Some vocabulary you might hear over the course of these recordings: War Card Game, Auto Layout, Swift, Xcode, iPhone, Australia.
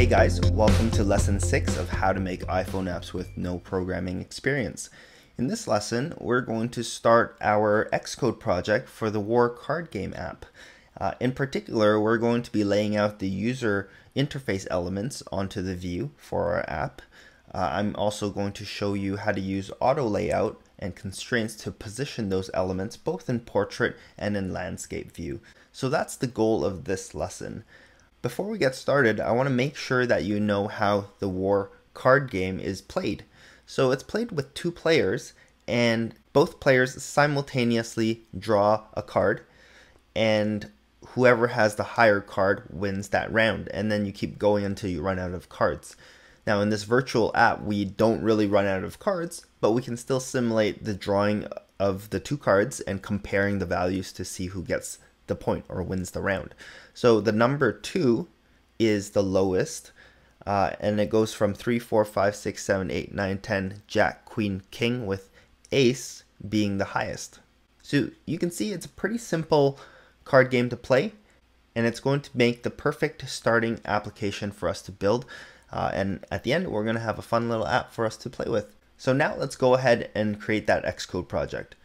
Hey guys, welcome to lesson 6 of how to make iPhone apps with no programming experience. In this lesson, we're going to start our Xcode project for the War Card Game app. In particular, we're going to be laying out the user interface elements onto the view for our app. I'm also going to show you how to use auto layout and constraints to position those elements both in portrait and in landscape view. So that's the goal of this lesson. Before we get started, I want to make sure that you know how the War Card Game is played. So it's played with two players, and both players simultaneously draw a card, and whoever has the higher card wins that round, and then you keep going until you run out of cards. Now in this virtual app, we don't really run out of cards, but we can still simulate the drawing of the two cards and comparing the values to see who gets the point or wins the round. So the number 2 is the lowest, and it goes from 3, 4, 5, 6, 7, 8, 9, 10, Jack, Queen, King, with Ace being the highest. So you can see it's a pretty simple card game to play, and it's going to make the perfect starting application for us to build, and at the end we're going to have a fun little app for us to play with. So now let's go ahead and create that Xcode project.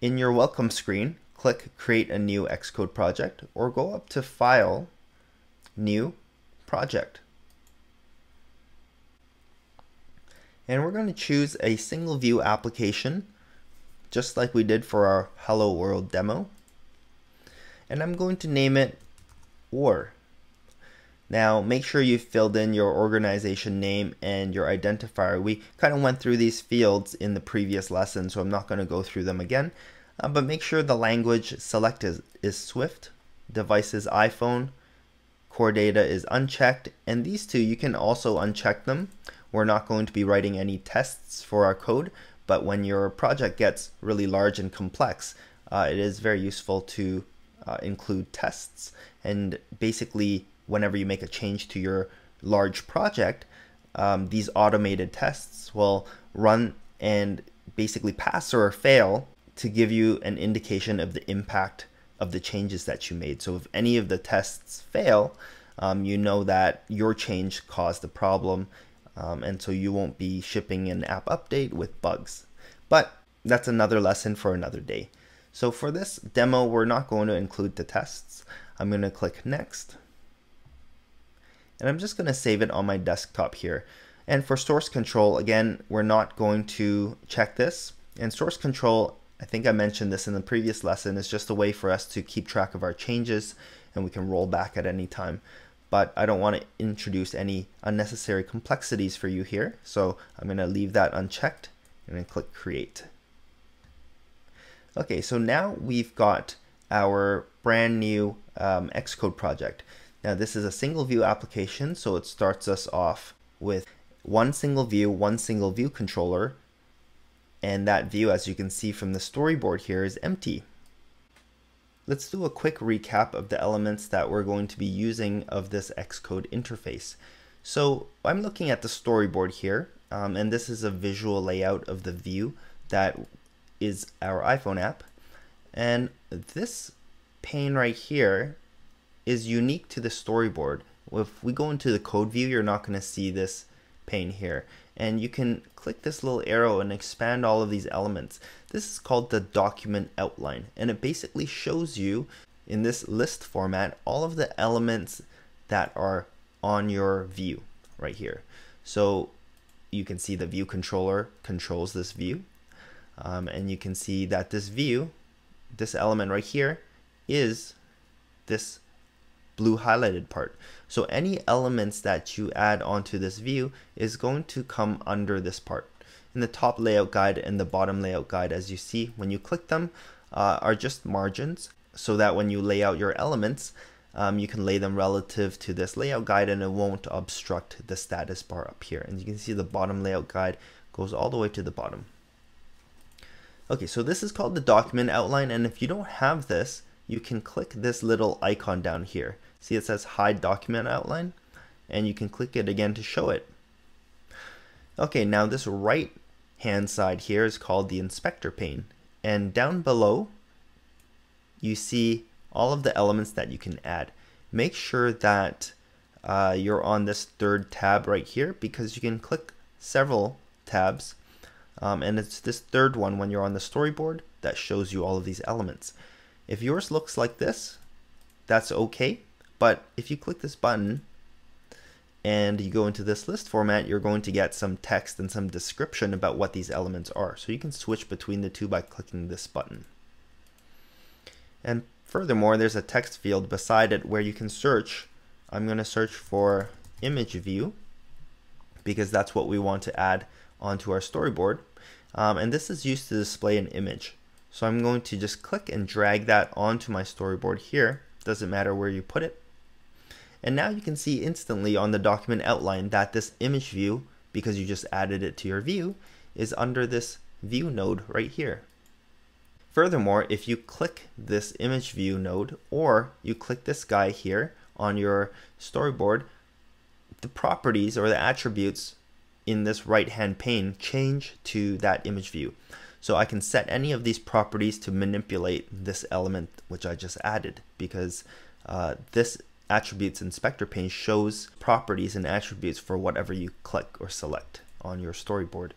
In your welcome screen, click Create a New Xcode Project, or go up to File, New Project. And we're going to choose a single view application, just like we did for our Hello World demo. And I'm going to name it War. Now make sure you filled in your organization name and your identifier. We kind of went through these fields in the previous lesson, so I'm not going to go through them again. But make sure the language selected is Swift, device is iPhone, core data is unchecked, and these two you can also uncheck them. We're not going to be writing any tests for our code, but when your project gets really large and complex, it is very useful to include tests. And basically, whenever you make a change to your large project, these automated tests will run and basically pass or fail to give you an indication of the impact of the changes that you made. So if any of the tests fail, you know that your change caused the problem, and so you won't be shipping an app update with bugs. But that's another lesson for another day. So for this demo, we're not going to include the tests. I'm going to click Next, and I'm just going to save it on my desktop here. And for source control, again, we're not going to check this. And source control, I think I mentioned this in the previous lesson, is just a way for us to keep track of our changes, and we can roll back at any time. But I don't want to introduce any unnecessary complexities for you here, so I'm going to leave that unchecked and then click Create. Okay, so now we've got our brand new Xcode project. Now this is a single view application, so it starts us off with one single view controller, and that view, as you can see from the storyboard here, is empty. Let's do a quick recap of the elements that we're going to be using of this Xcode interface. So I'm looking at the storyboard here, and this is a visual layout of the view that is our iPhone app. And this pane right here is unique to the storyboard. If we go into the code view, you're not going to see this pane here. And you can click this little arrow and expand all of these elements. This is called the document outline, and it basically shows you in this list format all of the elements that are on your view right here. So you can see the view controller controls this view, and you can see that this view, this element right here, is this blue highlighted part. So any elements that you add onto this view is going to come under this part. And the top layout guide and the bottom layout guide, as you see when you click them, are just margins, so that when you lay out your elements, you can lay them relative to this layout guide and it won't obstruct the status bar up here. And you can see the bottom layout guide goes all the way to the bottom. Okay, so this is called the document outline, and if you don't have this, you can click this little icon down here. See, it says Hide Document Outline, and you can click it again to show it. Okay, now this right hand side here is called the Inspector pane, and down below you see all of the elements that you can add. Make sure that you're on this third tab right here, because you can click several tabs, and it's this third one when you're on the storyboard that shows you all of these elements. If yours looks like this, that's okay, but if you click this button and you go into this list format, you're going to get some text and some description about what these elements are. So you can switch between the two by clicking this button. And furthermore, there's a text field beside it where you can search. I'm going to search for image view, because that's what we want to add onto our storyboard. And this is used to display an image. So I'm going to just click and drag that onto my storyboard here. Doesn't matter where you put it. And now you can see instantly on the document outline that this image view, because you just added it to your view, is under this view node right here. Furthermore, if you click this image view node, or you click this guy here on your storyboard, the properties or the attributes in this right hand pane change to that image view. So I can set any of these properties to manipulate this element which I just added, because this attributes inspector pane shows properties and attributes for whatever you click or select on your storyboard.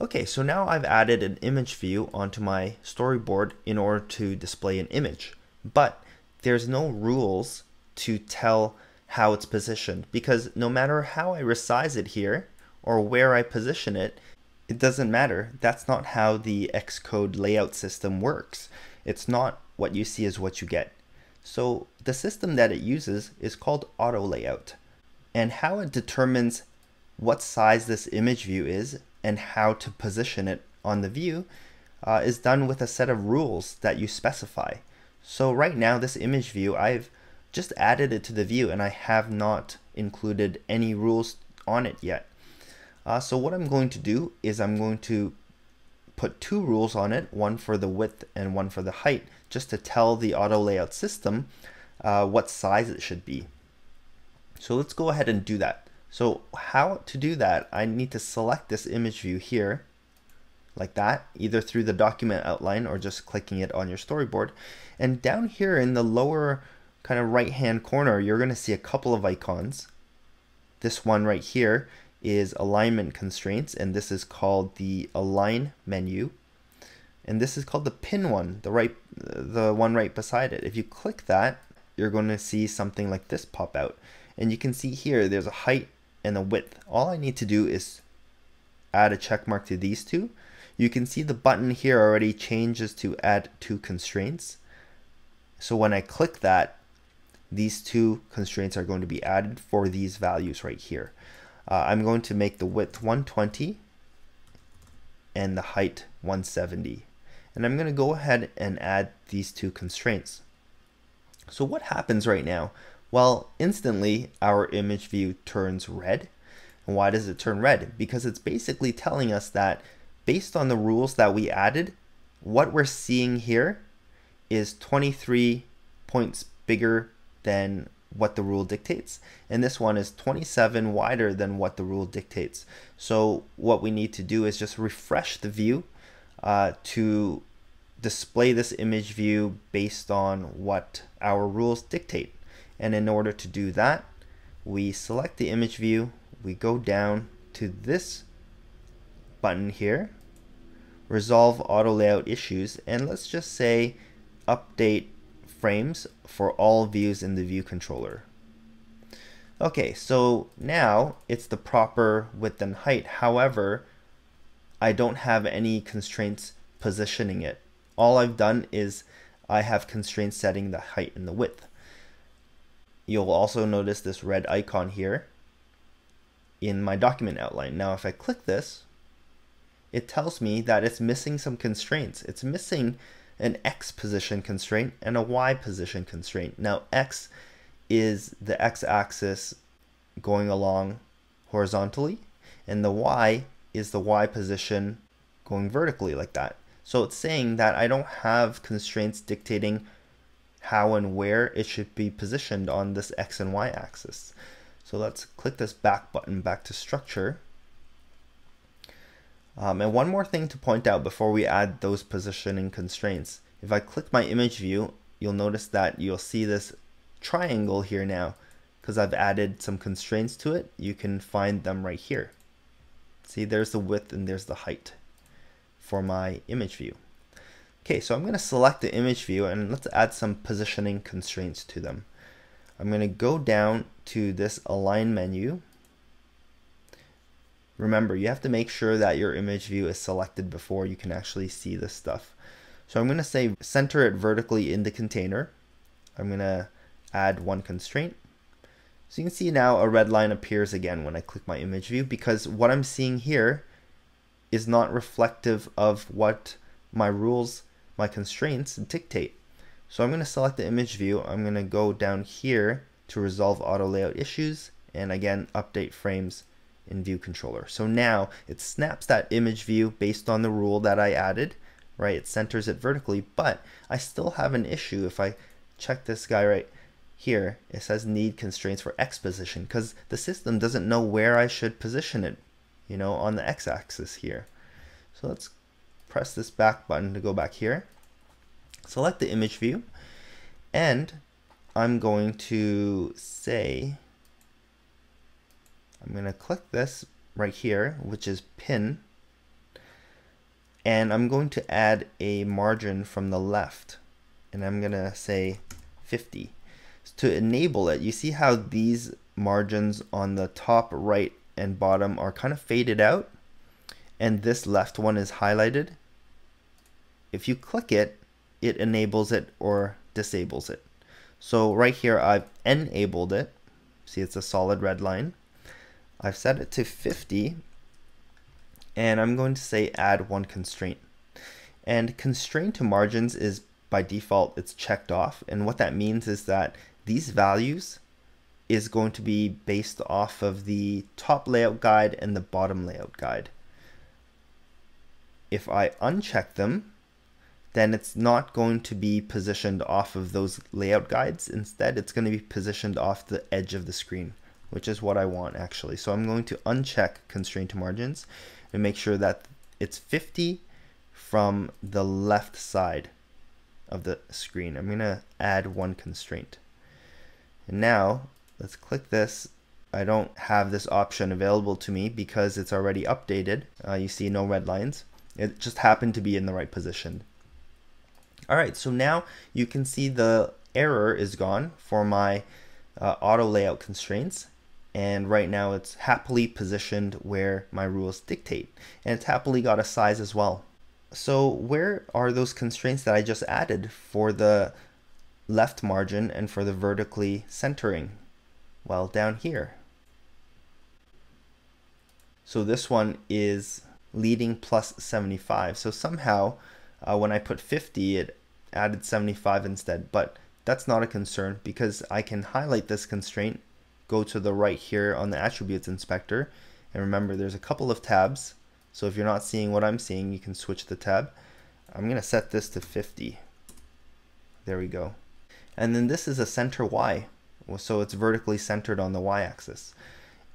Okay, so now I've added an image view onto my storyboard in order to display an image, but there's no rules to tell how it's positioned, because no matter how I resize it here or where I position it, it doesn't matter. That's not how the Xcode layout system works. It's not what you see is what you get. So the system that it uses is called auto layout, and how it determines what size this image view is and how to position it on the view is done with a set of rules that you specify. So right now, this image view, I've just added it to the view and I have not included any rules on it yet. So what I'm going to do is I'm going to put two rules on it, one for the width and one for the height, just to tell the auto layout system what size it should be. So let's go ahead and do that. So how to do that, I need to select this image view here like that, either through the document outline or just clicking it on your storyboard. And down here in the lower kind of right hand corner, you're going to see a couple of icons. This one right here is alignment constraints, and this is called the align menu, and this is called the pin one, the one right beside it. If you click that, you're going to see something like this pop out, and you can see here there's a height and a width. All I need to do is add a check mark to these two. You can see the button here already changes to add two constraints. So when I click that, these two constraints are going to be added for these values right here. I'm going to make the width 120 and the height 170. And I'm going to go ahead and add these two constraints. So what happens right now? Well, instantly our image view turns red. And why does it turn red? Because it's basically telling us that based on the rules that we added, what we're seeing here is 23 points bigger than what the rule dictates, and this one is 27 wider than what the rule dictates. So what we need to do is just refresh the view to display this image view based on what our rules dictate. And in order to do that, we select the image view, we go down to this button here, resolve auto layout issues, and let's just say update frames for all views in the view controller. Okay, so now it's the proper width and height. However, I don't have any constraints positioning it. All I've done is I have constraints setting the height and the width. You'll also notice this red icon here in my document outline. Now, if I click this, it tells me that it's missing some constraints. It's missing an X position constraint and a Y position constraint. Now, X is the X axis going along horizontally, and the Y is the Y position going vertically like that. So it's saying that I don't have constraints dictating how and where it should be positioned on this X and Y axis. So let's click this back button back to structure. And one more thing to point out before we add those positioning constraints. If I click my image view, you'll notice that you'll see this triangle here now because I've added some constraints to it, you can find them right here. See, there's the width and there's the height for my image view. Okay, so I'm going to select the image view and let's add some positioning constraints to them. I'm going to go down to this align menu. Remember, you have to make sure that your image view is selected before you can actually see this stuff. So I'm going to say center it vertically in the container. I'm going to add one constraint. So you can see now a red line appears again when I click my image view, because what I'm seeing here is not reflective of what my rules, my constraints dictate. So I'm going to select the image view. I'm going to go down here to resolve auto layout issues, and again, update frames in view controller. So now it snaps that image view based on the rule that I added, right? It centers it vertically, but I still have an issue. If I check this guy right here, it says need constraints for X position, because the system doesn't know where I should position it, you know, on the X axis here. So let's press this back button to go back here. Select the image view, and I'm going to say, I'm going to click this right here, which is pin, and I'm going to add a margin from the left, and I'm going to say 50 to enable it. You see how these margins on the top right and bottom are kind of faded out, and this left one is highlighted. If you click it, it enables it or disables it. So right here, I've enabled it. See, it's a solid red line. I've set it to 50, and I'm going to say add one constraint. And constraint to margins is by default, it's checked off. And what that means is that these values is going to be based off of the top layout guide and the bottom layout guide. If I uncheck them, then it's not going to be positioned off of those layout guides. Instead, it's going to be positioned off the edge of the screen, which is what I want actually. So I'm going to uncheck constraint to margins and make sure that it's 50 from the left side of the screen. I'm going to add one constraint. And now let's click this. I don't have this option available to me because it's already updated. You see no red lines. It just happened to be in the right position. All right, so now you can see the error is gone for my auto layout constraints. And right now it's happily positioned where my rules dictate, and it's happily got a size as well. So where are those constraints that I just added for the left margin and for the vertically centering? Well, down here. So this one is leading plus 75. So somehow when I put 50, it added 75 instead, but that's not a concern because I can highlight this constraint, go to the right here on the attributes inspector, and remember there's a couple of tabs. So if you're not seeing what I'm seeing, you can switch the tab. I'm going to set this to 50. There we go. And then this is a center Y. So it's vertically centered on the Y axis.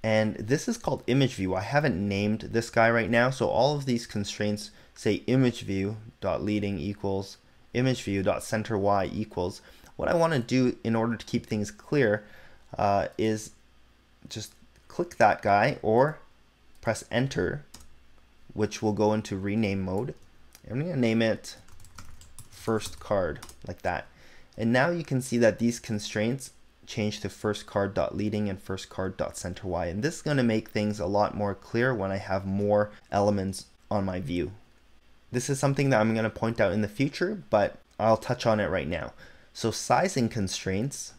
And this is called image view. I haven't named this guy right now. So all of these constraints say image view dot leading equals image view dot center Y equals. What I want to do in order to keep things clear is just click that guy or press enter, which will go into rename mode. I'm going to name it first card like that. And now you can see that these constraints change to first card.leading and first card.center Y. And this is going to make things a lot more clear when I have more elements on my view. This is something that I'm going to point out in the future, but I'll touch on it right now. So sizing constraints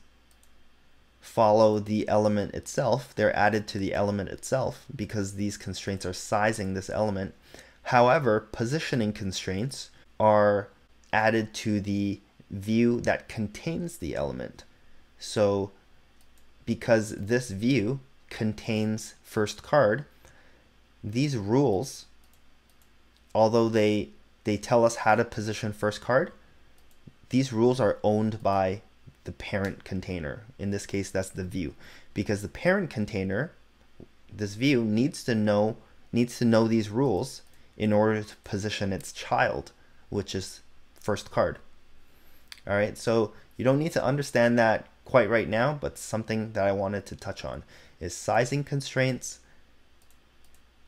follow the element itself. They're added to the element itself because these constraints are sizing this element. However, positioning constraints are added to the view that contains the element. So because this view contains first card, these rules, although they tell us how to position first card, these rules are owned by the parent container. In this case, that's the view, because the parent container, this view, needs to know these rules in order to position its child, which is first card. All right, so you don't need to understand that quite right now, but something that I wanted to touch on is sizing constraints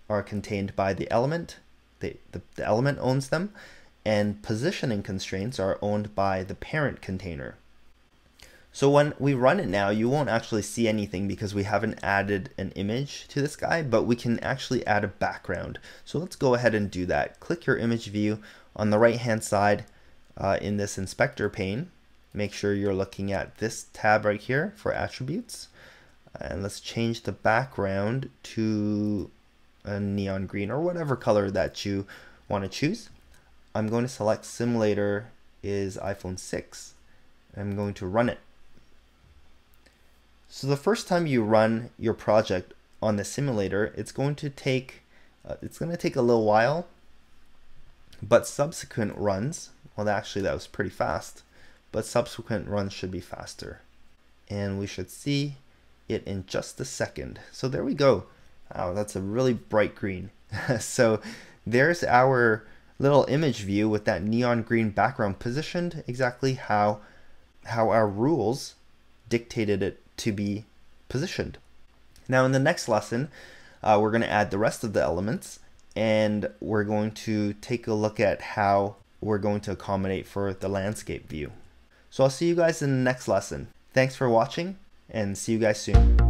are contained by the element. The element owns them, and positioning constraints are owned by the parent container. So when we run it now, you won't actually see anything because we haven't added an image to this guy, but we can actually add a background. So let's go ahead and do that. Click your image view on the right hand side in this inspector pane. Make sure you're looking at this tab right here for attributes. And let's change the background to a neon green or whatever color that you want to choose. I'm going to select simulator is iPhone 6. I'm going to run it. So the first time you run your project on the simulator, it's going to take a little while, but subsequent runs, well actually that was pretty fast, but subsequent runs should be faster. And we should see it in just a second. So there we go. Wow, that's a really bright green. So there's our little image view with that neon green background positioned exactly how our rules dictated it to be positioned. Now in the next lesson, we're going to add the rest of the elements, and we're going to take a look at how we're going to accommodate for the landscape view. So I'll see you guys in the next lesson. Thanks for watching, and see you guys soon.